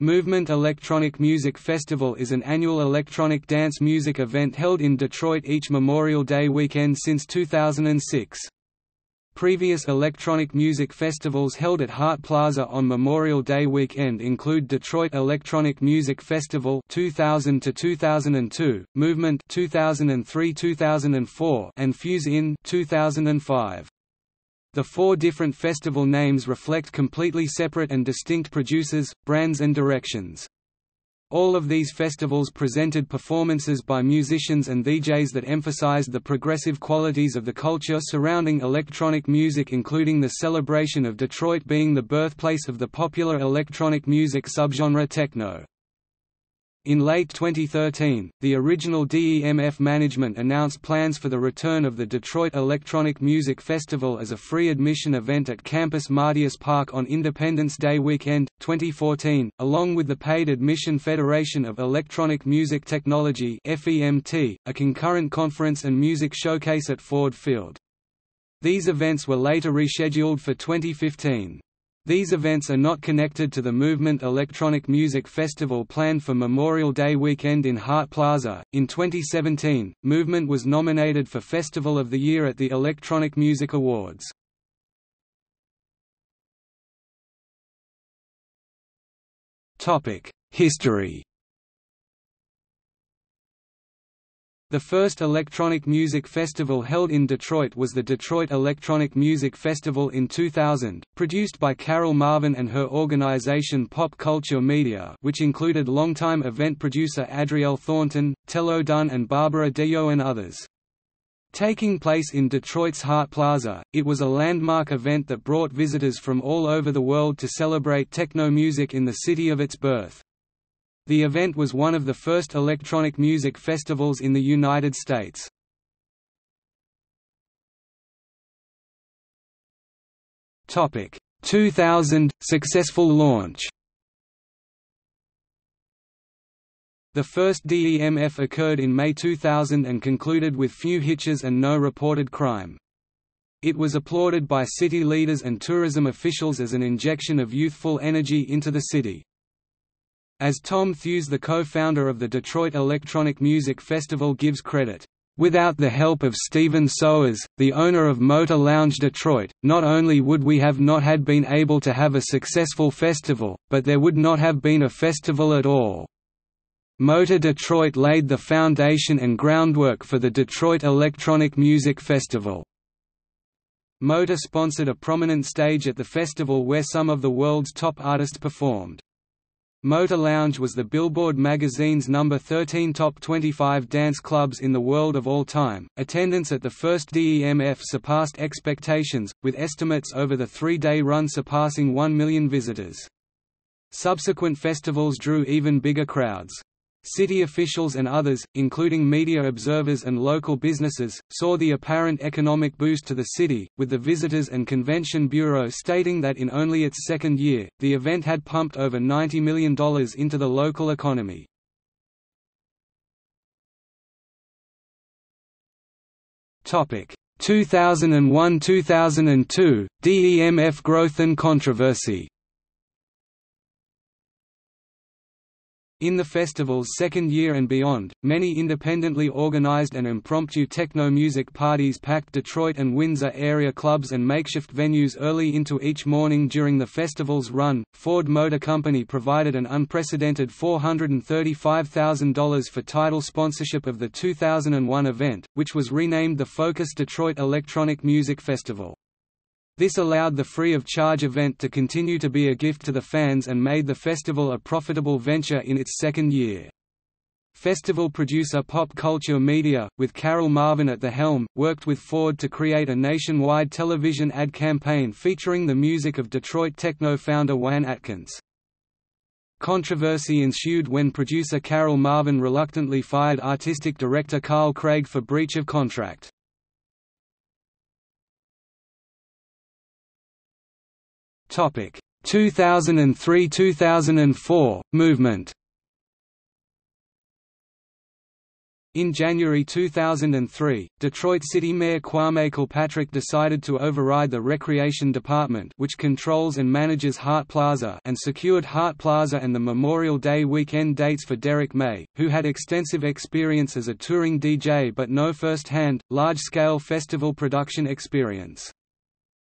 Movement Electronic Music Festival is an annual electronic dance music event held in Detroit each Memorial Day weekend since 2006. Previous electronic music festivals held at Hart Plaza on Memorial Day weekend include Detroit Electronic Music Festival 2000–2002, Movement 2003–2004, and Fuse In 2005. The four different festival names reflect completely separate and distinct producers, brands and directions. All of these festivals presented performances by musicians and DJs that emphasized the progressive qualities of the culture surrounding electronic music, including the celebration of Detroit being the birthplace of the popular electronic music subgenre techno. In late 2013, the original DEMF management announced plans for the return of the Detroit Electronic Music Festival as a free admission event at Campus Martius Park on Independence Day weekend, 2014, along with the paid admission Federation of Electronic Music Technology (FEMT), a concurrent conference and music showcase at Ford Field. These events were later rescheduled for 2015. These events are not connected to the Movement Electronic Music Festival planned for Memorial Day weekend in Hart Plaza. In 2017, Movement was nominated for Festival of the Year at the Electronic Music Awards. Topic: History. The first electronic music festival held in Detroit was the Detroit Electronic Music Festival in 2000, produced by Carol Marvin and her organization Pop Culture Media, which included longtime event producer Adrielle Thornton, Tello Dunn and Barbara Dio and others. Taking place in Detroit's Hart Plaza, it was a landmark event that brought visitors from all over the world to celebrate techno music in the city of its birth. The event was one of the first electronic music festivals in the United States. Topic: 2000 – Successful launch. The first DEMF occurred in May 2000 and concluded with few hitches and no reported crime. It was applauded by city leaders and tourism officials as an injection of youthful energy into the city. As Tom Thews, the co-founder of the Detroit Electronic Music Festival, gives credit, "Without the help of Stephen Sowers, the owner of Motor Lounge Detroit, not only would we have not had been able to have a successful festival, but there would not have been a festival at all. Motor Detroit laid the foundation and groundwork for the Detroit Electronic Music Festival." Motor sponsored a prominent stage at the festival where some of the world's top artists performed. Motor Lounge was the Billboard magazine's number 13 top 25 dance clubs in the world of all time. Attendance at the first DEMF surpassed expectations, with estimates over the three-day run surpassing 1 million visitors. Subsequent festivals drew even bigger crowds. City officials and others, including media observers and local businesses, saw the apparent economic boost to the city, with the Visitors and Convention Bureau stating that in only its second year, the event had pumped over $90 million into the local economy. Topic: 2001–2002 DEMF growth and controversy. In the festival's second year and beyond, many independently organized and impromptu techno music parties packed Detroit and Windsor area clubs and makeshift venues early into each morning during the festival's run. Ford Motor Company provided an unprecedented $435,000 for title sponsorship of the 2001 event, which was renamed the Focus Detroit Electronic Music Festival. This allowed the free-of-charge event to continue to be a gift to the fans and made the festival a profitable venture in its second year. Festival producer Pop Culture Media, with Carol Marvin at the helm, worked with Ford to create a nationwide television ad campaign featuring the music of Detroit techno founder Wan Atkins. Controversy ensued when producer Carol Marvin reluctantly fired artistic director Carl Craig for breach of contract. Topic: 2003–2004 Movement. In January 2003, Detroit City Mayor Kwame Kilpatrick decided to override the Recreation Department, which controls and manages Hart Plaza, and secured Hart Plaza and the Memorial Day weekend dates for Derek May, who had extensive experience as a touring DJ but no first-hand, large-scale festival production experience.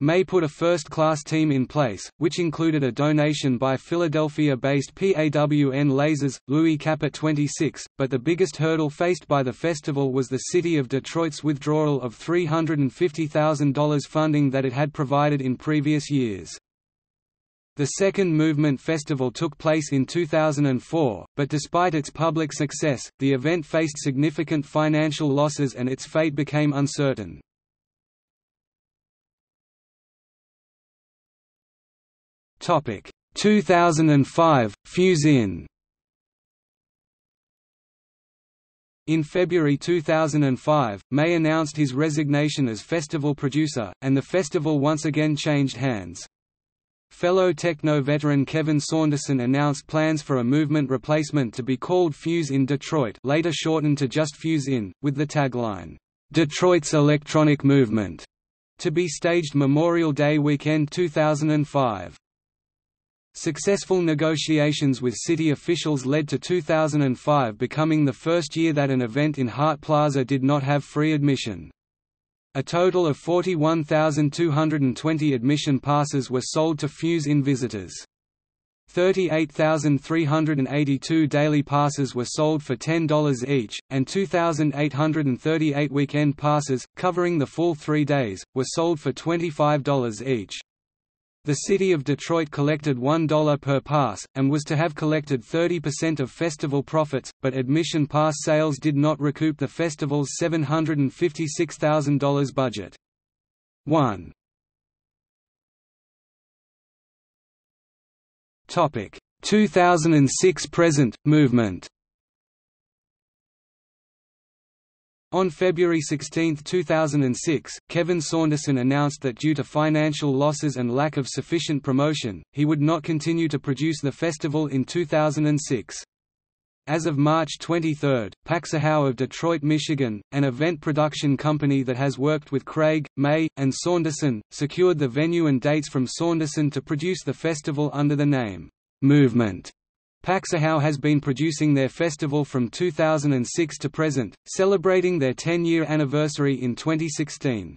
May put a first-class team in place, which included a donation by Philadelphia-based PAWN Lasers, Louis Cappa 26, but the biggest hurdle faced by the festival was the city of Detroit's withdrawal of $350,000 funding that it had provided in previous years. The Second Movement Festival took place in 2004, but despite its public success, the event faced significant financial losses and its fate became uncertain. Topic 2005 Fuse In. In February 2005, May announced his resignation as festival producer, and the festival once again changed hands. Fellow techno veteran Kevin Saunderson announced plans for a movement replacement to be called Fuse In Detroit, later shortened to just Fuse In, with the tagline "Detroit's Electronic Movement," to be staged Memorial Day weekend 2005. Successful negotiations with city officials led to 2005 becoming the first year that an event in Hart Plaza did not have free admission. A total of 41,220 admission passes were sold to Fuse In visitors. 38,382 daily passes were sold for $10 each, and 2,838 weekend passes, covering the full 3 days, were sold for $25 each. The city of Detroit collected $1 per pass, and was to have collected 30% of festival profits, but admission pass sales did not recoup the festival's $756,000 budget. 2006–present, Movement. On February 16, 2006, Kevin Saunderson announced that due to financial losses and lack of sufficient promotion, he would not continue to produce the festival in 2006. As of March 23, Paxahau of Detroit, Michigan, an event production company that has worked with Craig, May, and Saunderson, secured the venue and dates from Saunderson to produce the festival under the name, Movement. Paxahau has been producing their festival from 2006 to present, celebrating their 10-year anniversary in 2016.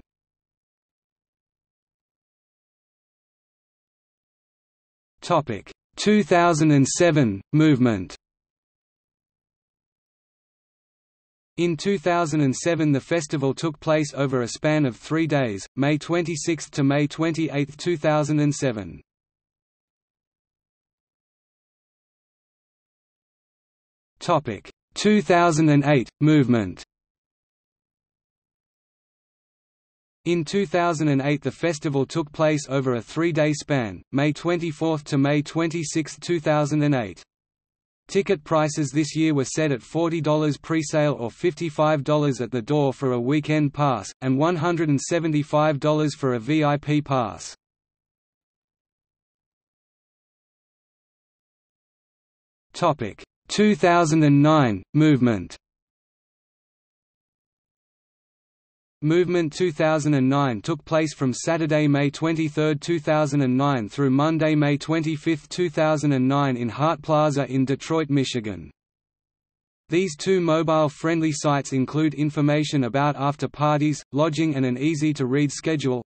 Topic 2007 Movement. In 2007 the festival took place over a span of 3 days, May 26 to May 28, 2007. Topic 2008 Movement. In 2008 the festival took place over a 3-day span, May 24 to May 26, 2008. Ticket prices this year were set at $40 pre-sale or $55 at the door for a weekend pass, and $175 for a VIP pass. Topic 2009 Movement. Movement 2009 took place from Saturday, May 23, 2009 through Monday, May 25, 2009 in Hart Plaza in Detroit, Michigan. These two mobile-friendly sites include information about after-parties, lodging and an easy-to-read schedule.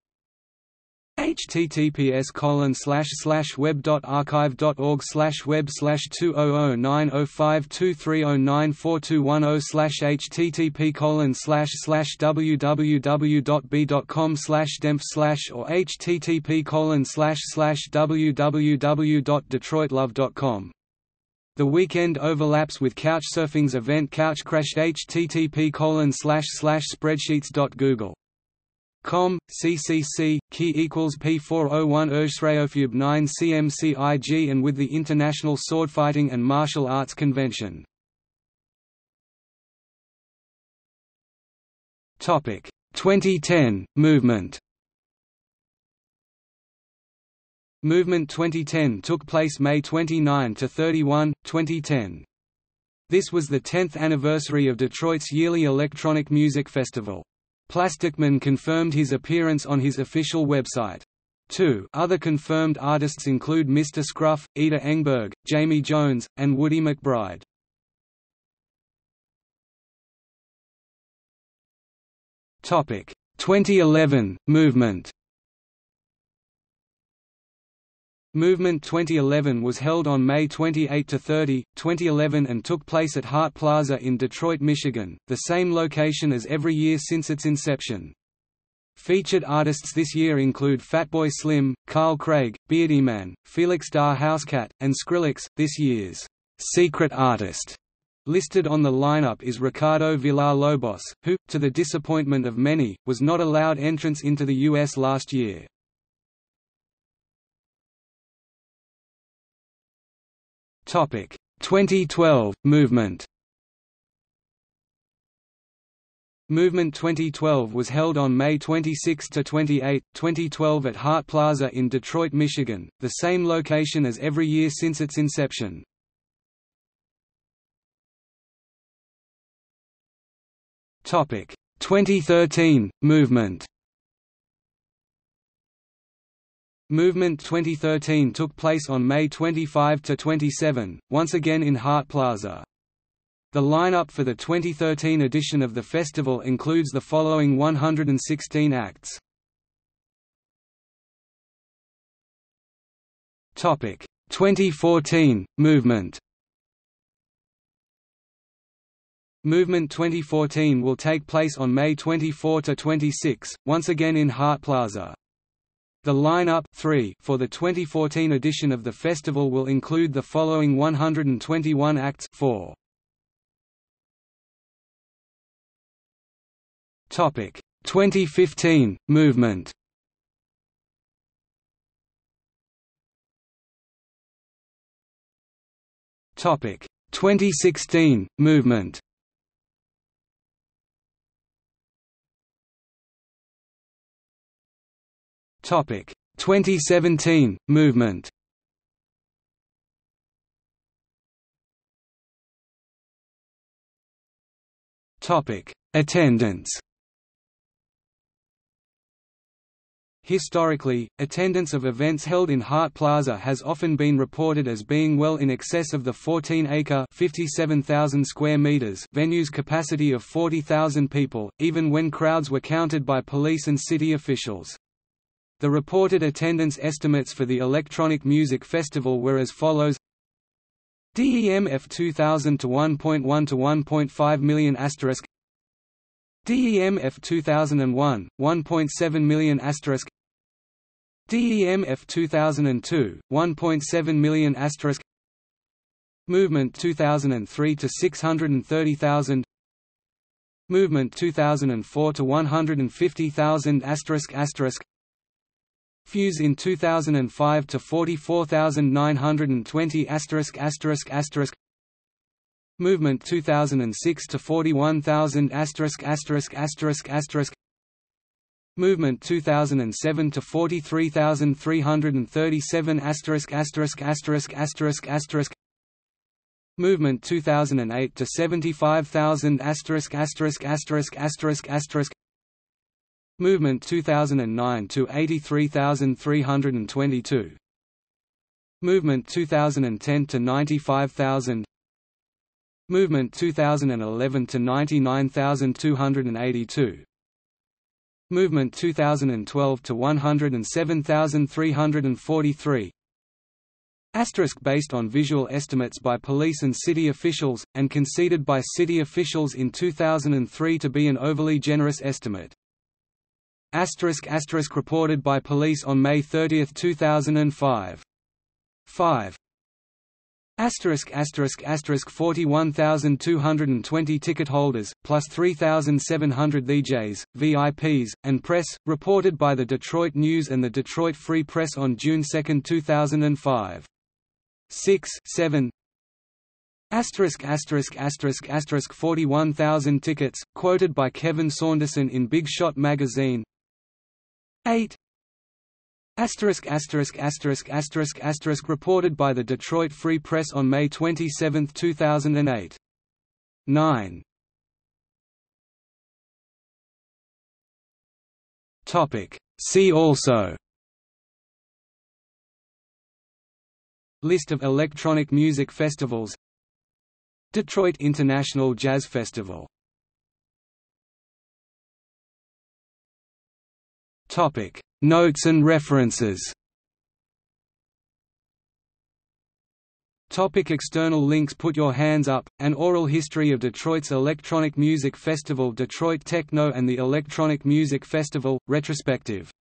https://web.archive.org/web/20090523094210/http://www.b.com/demf/or http://www.detroitlove.com. The weekend overlaps with Couchsurfing's event Couchcrash http://spreadsheets.google.com, CCC, key equals P401 Erschreofube 9 CMCIG and with the International Swordfighting and Martial Arts Convention. 2010 Movement. Movement 2010 took place May 29 to 31, 2010. This was the 10th anniversary of Detroit's yearly electronic music festival. Plasticman confirmed his appearance on his official website. Two other confirmed artists include Mr. Scruff, Ida Engberg, Jamie Jones, and Woody McBride. Topic 2011 Movement. Movement 2011 was held on May 28 to 30, 2011 and took place at Hart Plaza in Detroit, Michigan, the same location as every year since its inception. Featured artists this year include Fatboy Slim, Carl Craig, Beardyman, Felix Da Housecat, and Skrillex. This year's secret artist listed on the lineup is Ricardo Villalobos, who, to the disappointment of many, was not allowed entrance into the U.S. last year. Topic 2012 Movement. Movement 2012 was held on May 26 to 28, 2012 at Hart Plaza in Detroit, Michigan, the same location as every year since its inception. Topic 2013 Movement. Movement 2013 took place on May 25 to 27, once again in Hart Plaza. The lineup for the 2013 edition of the festival includes the following 116 acts. Topic 2014 Movement. Movement 2014 will take place on May 24 to 26, once again in Hart Plaza. The lineup for the 2014 edition of the festival will include the following 121 acts. Topic 2015 Movement. Topic 2016 Movement. Topic 2017 Movement. Topic Attendance. Historically, attendance of events held in Hart Plaza has often been reported as being well in excess of the 14-acre (57,000 square meters) venue's capacity of 40,000 people, even when crowds were counted by police and city officials. The reported attendance estimates for the Electronic Music Festival were as follows: DEMF 2000 to 1.1 to 1.5 million asterisk, DEMF 2001 1.7 million asterisk, DEMF 2002 1.7 million asterisk, Movement 2003 to 630,000, Movement 2004 to 150,000 asterisk asterisk, Fuse in 2005 to 44,920 asterisk asterisk asterisk, Movement 2006 to 41,000 asterisk asterisk asterisk asterisk, Movement 2007 to 43,337 asterisk asterisk asterisk asterisk asterisk, Movement 2008 to 75,000 asterisk asterisk asterisk asterisk asterisk, Movement 2009 to 83,322, Movement 2010 to 95,000, Movement 2011 to 99,282, Movement 2012 to 107,343. Asterisk based on visual estimates by police and city officials, and conceded by city officials in 2003 to be an overly generous estimate. Asterisk asterisk reported by police on May 30, 2005. 5. Asterisk asterisk asterisk 41,220 ticket holders, plus 3,700 DJs, VIPs, and press, reported by the Detroit News and the Detroit Free Press on June 2, 2005. 6, 7. Asterisk asterisk asterisk asterisk 41,000 tickets, quoted by Kevin Saunderson in Big Shot magazine. 8. Asterisk asterisk asterisk asterisk asterisk reported by the Detroit Free Press on May 27, 2008. 9. See also: List of electronic music festivals, Detroit International Jazz Festival. Notes and references. External links. Put Your Hands Up, An Oral History of Detroit's Electronic Music Festival, Detroit Techno and the Electronic Music Festival, Retrospective.